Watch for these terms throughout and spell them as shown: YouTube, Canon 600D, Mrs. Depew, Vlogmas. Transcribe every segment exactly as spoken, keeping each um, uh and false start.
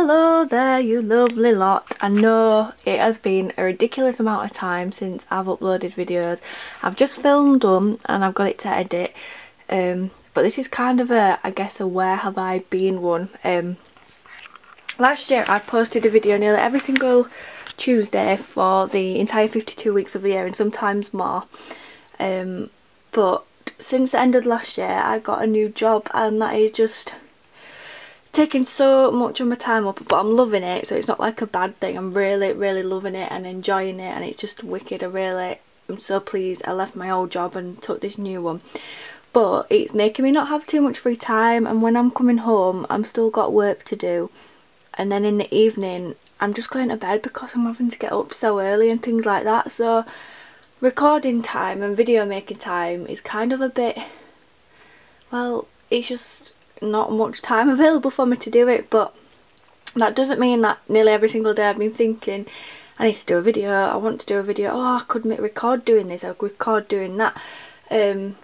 Hello there you lovely lot. I know it has been a ridiculous amount of time since I've uploaded videos. I've just filmed one and I've got it to edit, um, but this is kind of a, I guess, a where have I been one. Um, last year I posted a video nearly every single Tuesday for the entire fifty-two weeks of the year and sometimes more, um, but since the end of last year I got a new job and that is just taking so much of my time up, but I'm loving it, so it's not like a bad thing. I'm really really loving it and enjoying it and it's just wicked. I really I'm so pleased I left my old job and took this new one, but it's making me not have too much free time, and when I'm coming home I'm still got work to do, and then in the evening I'm just going to bed because I'm having to get up so early and things like that. So recording time and video making time is kind of a bit, well, it's just not much time available for me to do it. But that doesn't mean that nearly every single day I've been thinking I need to do a video, I want to do a video, oh I could make record doing this, I could record doing that, um,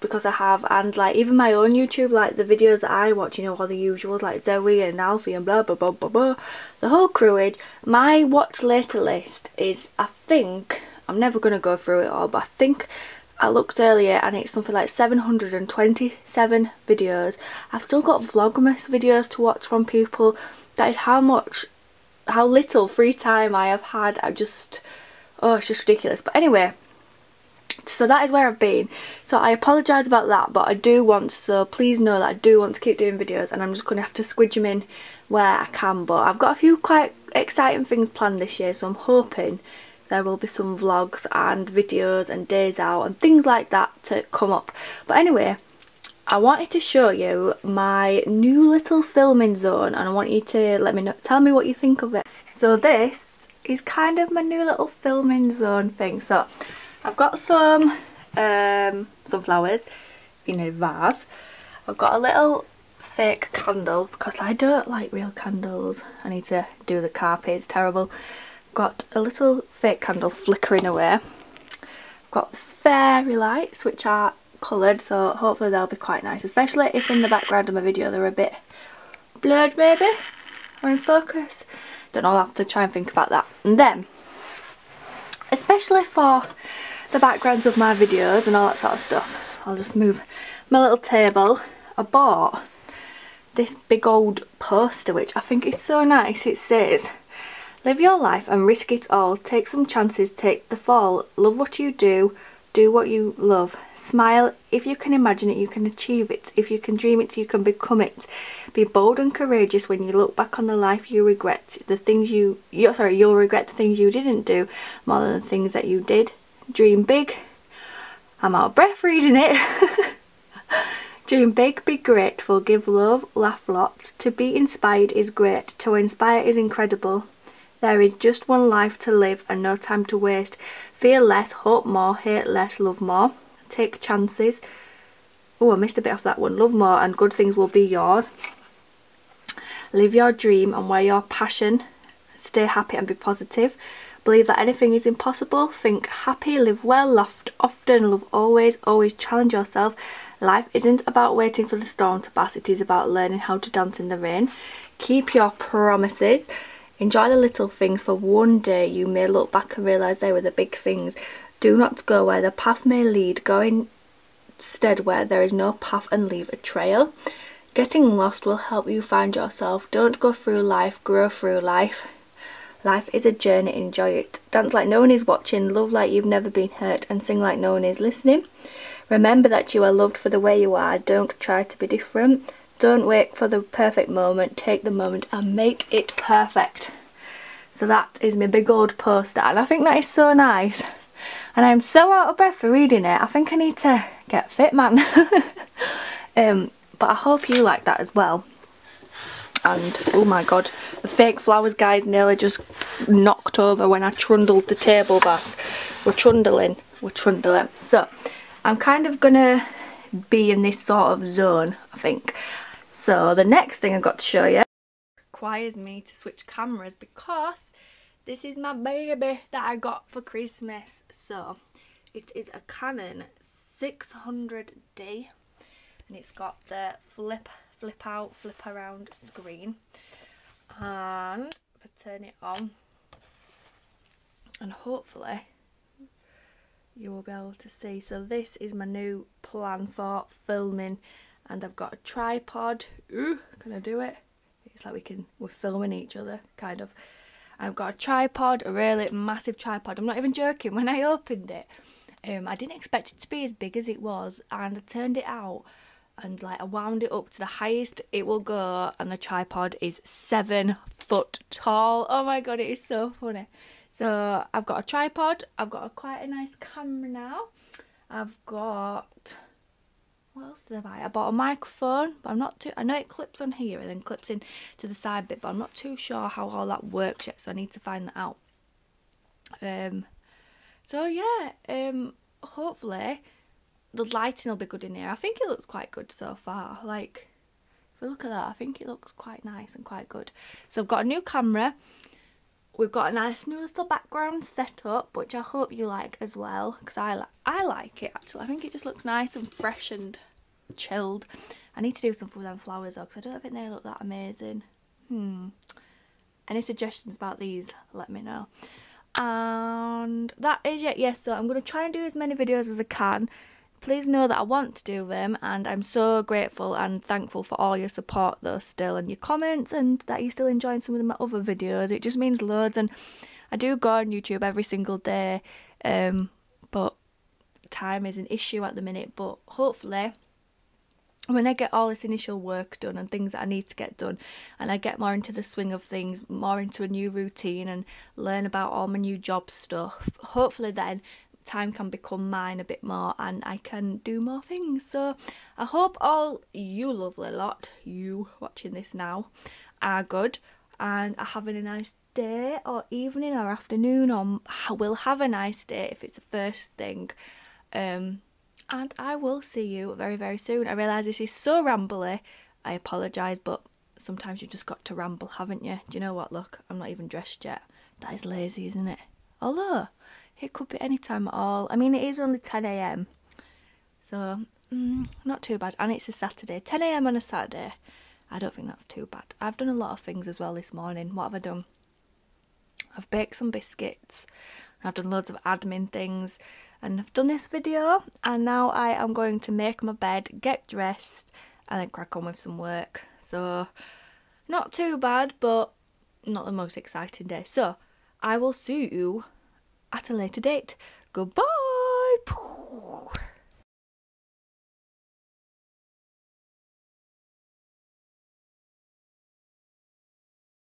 because I have. And like even my own YouTube, like the videos that I watch, you know, all the usuals like Zoe and Alfie and blah blah blah blah blah, the whole crewage. My watch later list is, I think, I'm never going to go through it all, but I think I looked earlier and it's something like seven hundred twenty-seven videos. I've still got Vlogmas videos to watch from people. That is how much, how little free time I have had. I just, oh, it's just ridiculous. But anyway, so that is where I've been. So I apologise about that, but I do want, so please know that I do want to keep doing videos and I'm just going to have to squidge them in where I can. But I've got a few quite exciting things planned this year, so I'm hoping there will be some vlogs and videos and days out and things like that to come up. But anyway, I wanted to show you my new little filming zone and I want you to let me know, tell me what you think of it. So this is kind of my new little filming zone thing. So I've got some um, sunflowers in a vase. I've got a little fake candle because I don't like real candles. I need to do the carpet, it's terrible. Got a little fake candle flickering away. I've got fairy lights which are coloured, so hopefully they'll be quite nice, especially if in the background of my video they're a bit blurred maybe, or in focus. Don't know, I'll have to try and think about that. And then, especially for the backgrounds of my videos and all that sort of stuff, I'll just move my little table. I bought this big old poster which I think is so nice. It says, live your life and risk it all, take some chances, take the fall, love what you do, do what you love, smile, if you can imagine it you can achieve it, if you can dream it you can become it, be bold and courageous. When you look back on the life you regret, the things you, you're, sorry, you'll regret the things you didn't do more than the things that you did, dream big, I'm out of breath reading it, dream big, be grateful, give love, laugh lots, to be inspired is great, to inspire is incredible. There is just one life to live and no time to waste. Fear less, hope more, hate less, love more. Take chances. Oh, I missed a bit off that one. Love more and good things will be yours. Live your dream and wear your passion. Stay happy and be positive. Believe that anything is impossible. Think happy, live well, laugh often, love always, always challenge yourself. Life isn't about waiting for the storm to pass. It is about learning how to dance in the rain. Keep your promises. Enjoy the little things, for one day you may look back and realise they were the big things. Do not go where the path may lead, go instead where there is no path and leave a trail. Getting lost will help you find yourself. Don't go through life, grow through life. Life is a journey, enjoy it. Dance like no one is watching, love like you've never been hurt and sing like no one is listening. Remember that you are loved for the way you are, don't try to be different. Don't wait for the perfect moment, take the moment and make it perfect. So that is my big old poster and I think that is so nice. And I'm so out of breath for reading it, I think I need to get fit, man. um, but I hope you like that as well. And oh my god, the fake flowers guys nearly just knocked over when I trundled the table back. We're trundling, we're trundling. So I'm kind of going to be in this sort of zone, I think. So the next thing I've got to show you requires me to switch cameras because this is my baby that I got for Christmas. So it is a Canon six hundred D and it's got the flip flip out, flip around screen. and if I turn it on, and hopefully you will be able to see. So this is my new plan for filming, and I've got a tripod. Ooh, can I do it? It's like we can, we're filming each other, kind of. I've got a tripod, a really massive tripod. I'm not even joking. When I opened it, um, I didn't expect it to be as big as it was, and I turned it out and like I wound it up to the highest it will go, and the tripod is seven foot tall. Oh my god, it is so funny. So I've got a tripod, I've got a quite a nice camera now. I've got, what else did I buy? I bought a microphone, but I'm not too, I know it clips on here and then clips in to the side bit, but I'm not too sure how all that works yet, so I need to find that out. Um, so yeah, um, hopefully the lighting will be good in here. I think it looks quite good so far. Like, if we look at that, I think it looks quite nice and quite good. So I've got a new camera. We've got a nice new little background set up, which I hope you like as well, because I, li I like it, actually. I think it just looks nice and fresh and chilled. I need to do something with them flowers, though, because I don't think they look that amazing. Hmm. Any suggestions about these, let me know. And that is it. Yes, so I'm going to try and do as many videos as I can. Please know that I want to do them, and I'm so grateful and thankful for all your support though still, and your comments, and that you're still enjoying some of my other videos. It just means loads, and I do go on YouTube every single day, um, but time is an issue at the minute. But hopefully when I get all this initial work done and things that I need to get done, and I get more into the swing of things, more into a new routine and learn about all my new job stuff, hopefully then time can become mine a bit more and I can do more things. So I hope all you lovely lot, you watching this now, are good and are having a nice day or evening or afternoon, or will have a nice day if it's the first thing, um and I will see you very very soon. I realise this is so rambly, I apologise, but sometimes you just got to ramble, haven't you? Do you know what, look, I'm not even dressed yet. That is lazy, isn't it? Although it could be any time at all. I mean, it is only ten A M, so mm, not too bad. And it's a Saturday. ten A M on a Saturday. I don't think that's too bad. I've done a lot of things as well this morning. What have I done? I've baked some biscuits. I've done loads of admin things. And I've done this video. And now I am going to make my bed, get dressed, and then crack on with some work. So, not too bad, but not the most exciting day. So, I will see you at a later date. Goodbye!